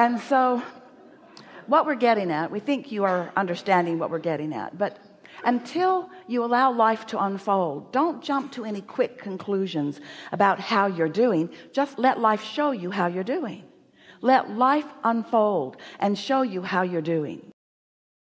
And so what we're getting at, we think you are understanding what we're getting at, but until you allow life to unfold, don't jump to any quick conclusions about how you're doing. Just let life show you how you're doing. Let life unfold and show you how you're doing.